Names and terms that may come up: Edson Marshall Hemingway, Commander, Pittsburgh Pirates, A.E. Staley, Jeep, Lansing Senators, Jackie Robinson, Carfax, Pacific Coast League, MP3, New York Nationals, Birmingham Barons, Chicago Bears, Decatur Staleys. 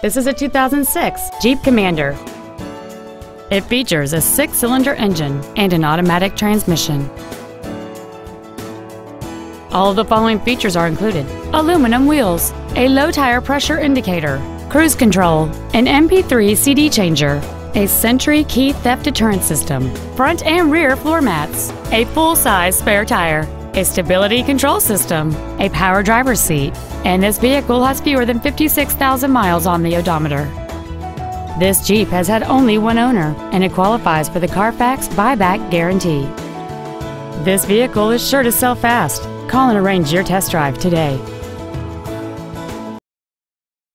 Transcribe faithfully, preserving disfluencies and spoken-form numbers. This is a two thousand six Jeep Commander. It features a six-cylinder engine and an automatic transmission. All of the following features are included: aluminum wheels, a low tire pressure indicator, cruise control, an M P three C D changer, a Sentry key theft deterrent system, front and rear floor mats, a full-size spare tire, a stability control system, a power driver's seat, and this vehicle has fewer than fifty-six thousand miles on the odometer. This Jeep has had only one owner, and it qualifies for the Carfax buyback guarantee. This vehicle is sure to sell fast. Call and arrange your test drive today.